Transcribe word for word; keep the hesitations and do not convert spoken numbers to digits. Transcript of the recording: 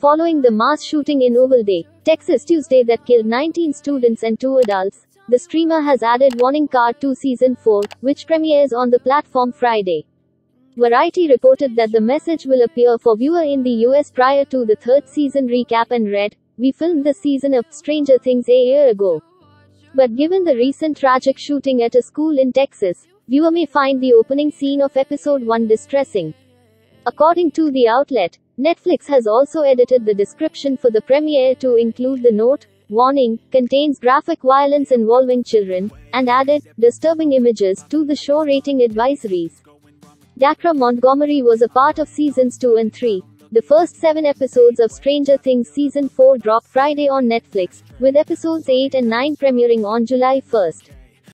Following the mass shooting in Uvalde, Texas Tuesday that killed nineteen students and two adults, the streamer has added Warning Card to Season four, which premieres on the platform Friday. Variety reported that the message will appear for viewer in the U S prior to the third season recap and read, "We filmed the season of Stranger Things a year ago. But given the recent tragic shooting at a school in Texas, viewer may find the opening scene of Episode one distressing." According to the outlet, Netflix has also edited the description for the premiere to include the note, "Warning, contains graphic violence involving children," and added, "disturbing images," to the show rating advisories. Dacre Montgomery was a part of Seasons two and three. The first seven episodes of Stranger Things Season four drop Friday on Netflix, with Episodes eight and nine premiering on July first.